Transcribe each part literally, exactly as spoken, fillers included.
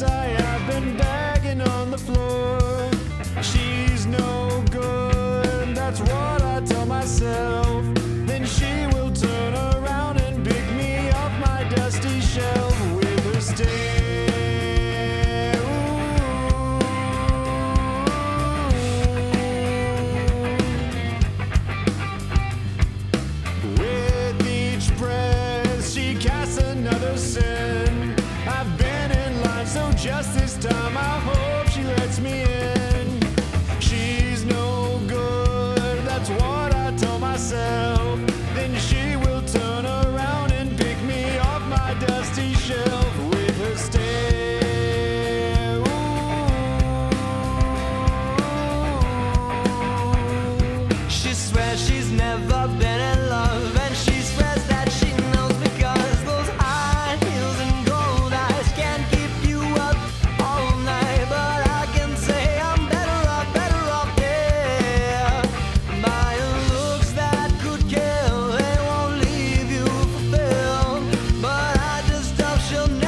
sigh, I've been bagging on the floor. She's no good, that's what I tell myself. Then she will turn around and pick me up my dusty shelf with her stare. Ooh. With each breath, she casts another sin. I've been so just this time, I hope she lets me in. She's no good, that's what I tell myself. Then she will turn around and pick me off my dusty shelf with her stare. Ooh. She swears she's never been in love, and she swears that she knows because those high heels and gold eyes can't keep she'll never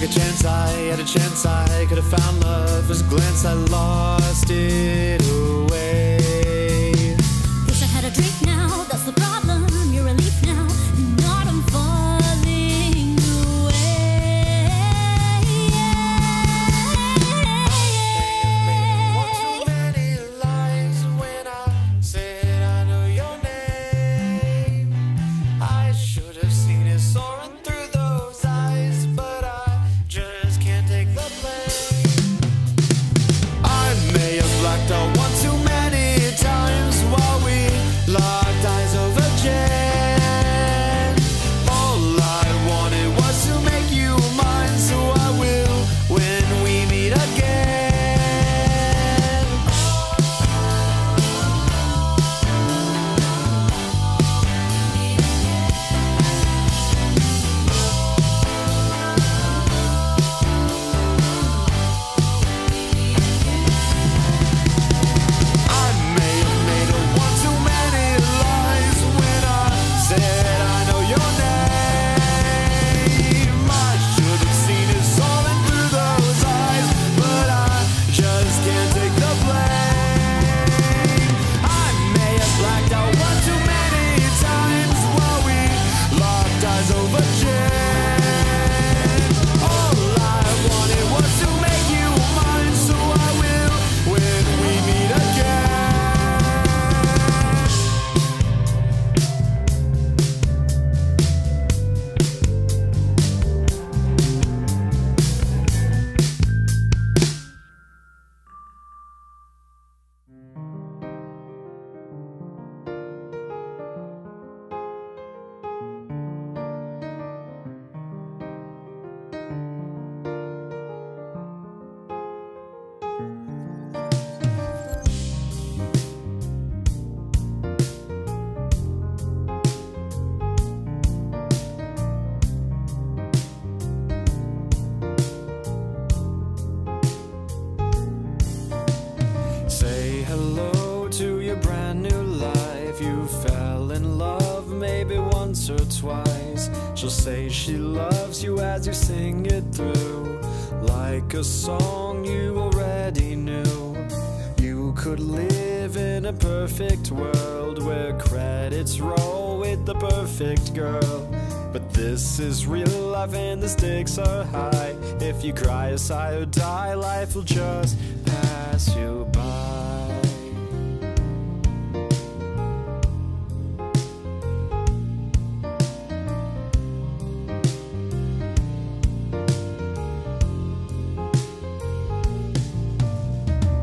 took a chance, I had a chance, I could have found love. First glance, I lost it away. Wish I had a drink now, that's the problem. You're relief now, not I'm falling away. Too many lies when I said I know your name. I should have seen it soaring through. Hello to your brand new life. You fell in love maybe once or twice. She'll say she loves you as you sing it through, like a song you already knew. You could live in a perfect world where credits roll with the perfect girl. But this is real life and the stakes are high. If you cry a sigh or die, life will just pass you by.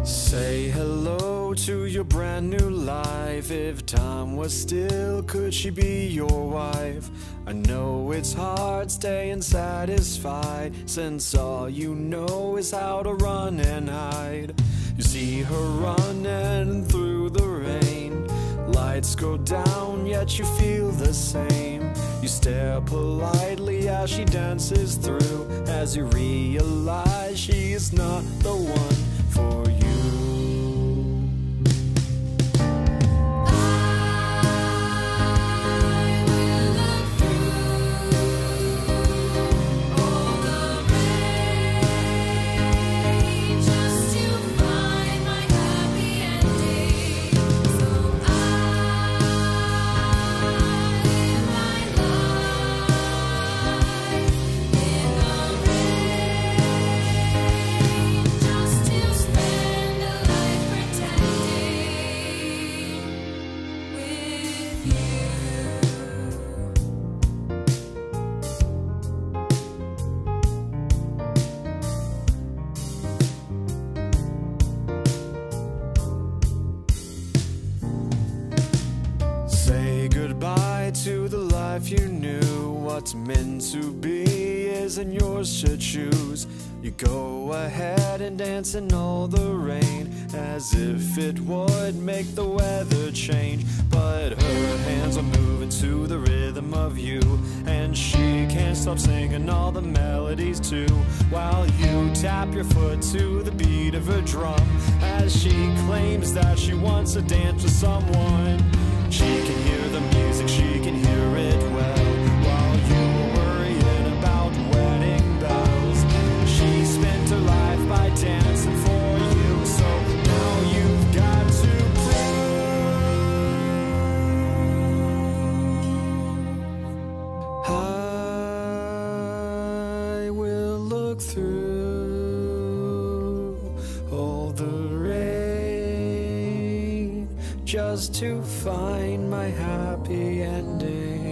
Say hello to your brand new life. If time was still, could she be your wife? I know it's hard staying satisfied, since all you know is how to run and hide. You see her running through the rain. Lights go down, yet you feel the same. You stare politely as she dances through, as you realize she is not the one for you. To the life you knew, what's meant to be isn't yours to choose. You go ahead and dance in all the rain, as if it would make the weather change. But her hands are moving to the rhythm of you, and she can't stop singing all the melodies too, while you tap your foot to the beat of her drum, as she claims that she wants to dance with someone. She can hear the music, she can hear it well, while you were worrying about wedding bells. just to find my happy ending.